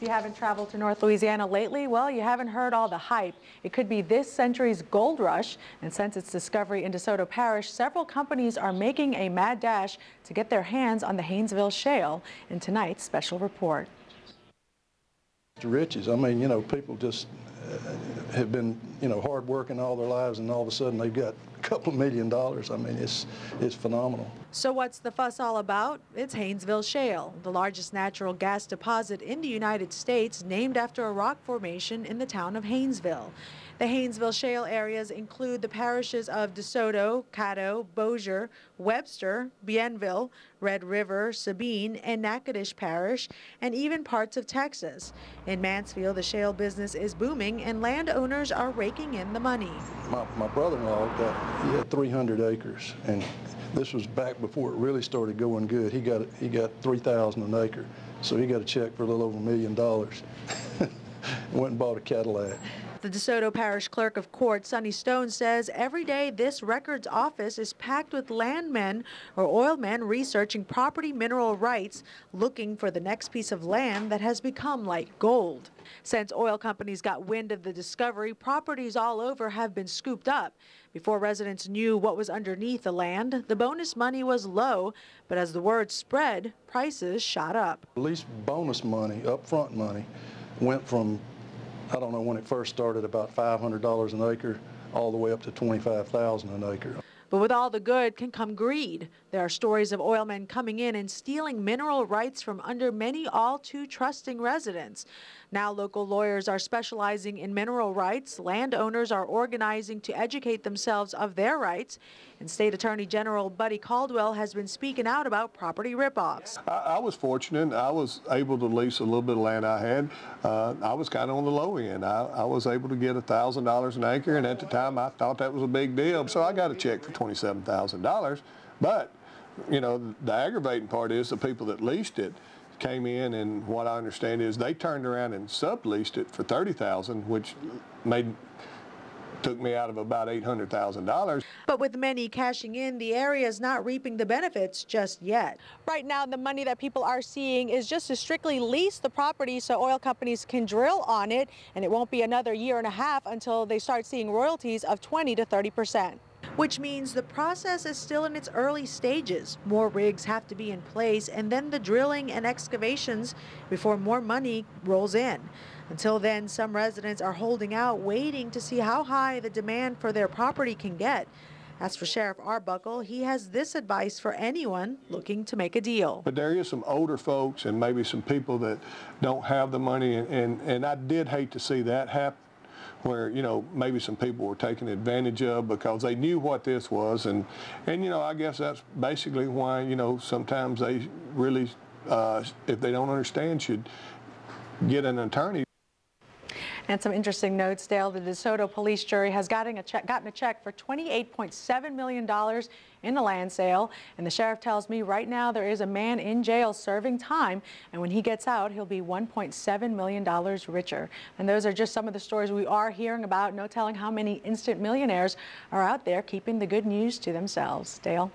If you haven't traveled to North Louisiana lately, well, you haven't heard all the hype. It could be this century's gold rush, and since its discovery in DeSoto Parish, several companies are making a mad dash to get their hands on the Haynesville Shale in tonight's special report. To riches. I mean, you know, people just have been, you know, hard working all their lives, and all of a sudden they've got a couple $1 million. I mean, it's phenomenal. So what's the fuss all about? It's Haynesville Shale, the largest natural gas deposit in the United States, named after a rock formation in the town of Haynesville. The Haynesville Shale areas include the parishes of DeSoto, Caddo, Bossier, Webster, Bienville, Red River, Sabine, and Natchitoches Parish, and even parts of Texas. In Mansfield, the shale business is booming and landowners are raking in the money. My brother-in-law, he had 300 acres, and this was back before it really started going good. He got 3,000 an acre, so he got a check for a little over $1 million. Went and bought a Cadillac. The DeSoto Parish Clerk of Court, Sunny Stone, says every day this records office is packed with landmen or oilmen researching property mineral rights, looking for the next piece of land that has become like gold. Since oil companies got wind of the discovery, properties all over have been scooped up. Before residents knew what was underneath the land, the bonus money was low, but as the word spread, prices shot up. At least bonus money, upfront money, went from, I don't know when it first started, about $500 an acre all the way up to $25,000 an acre. But with all the good can come greed. There are stories of oilmen coming in and stealing mineral rights from under many all too trusting residents. Now local lawyers are specializing in mineral rights. Landowners are organizing to educate themselves of their rights. And State Attorney General Buddy Caldwell has been speaking out about property ripoffs. I was fortunate. I was able to lease a little bit of land I had. I was kind of on the low end. I was able to get $1,000 an acre, and at the time I thought that was a big deal. So I got a check for $27,000, but you know, the aggravating part is the people that leased it came in, and what I understand is they turned around and subleased it for $30,000, which took me out of about $800,000. But with many cashing in, the area is not reaping the benefits just yet. Right now, the money that people are seeing is just to strictly lease the property so oil companies can drill on it, and it won't be another year and a half until they start seeing royalties of 20% to 30%. Which means the process is still in its early stages. More rigs have to be in place, and then the drilling and excavations before more money rolls in. Until then, some residents are holding out, waiting to see how high the demand for their property can get. As for Sheriff Arbuckle, he has this advice for anyone looking to make a deal. But there is some older folks and maybe some people that don't have the money, and I did hate to see that happen, where, you know, maybe some people were taken advantage of because they knew what this was. And you know, I guess that's basically why, you know, sometimes they really, if they don't understand, should get an attorney. And some interesting notes, Dale. The DeSoto police jury has gotten a check for $28.7 million in a land sale. And the sheriff tells me right now there is a man in jail serving time. And when he gets out, he'll be $1.7 million richer. And those are just some of the stories we are hearing about. No telling how many instant millionaires are out there keeping the good news to themselves. Dale?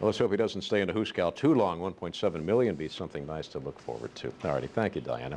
Well, let's hope he doesn't stay in the Hooscow too long. $1.7 million be something nice to look forward to. All righty. Thank you, Diana.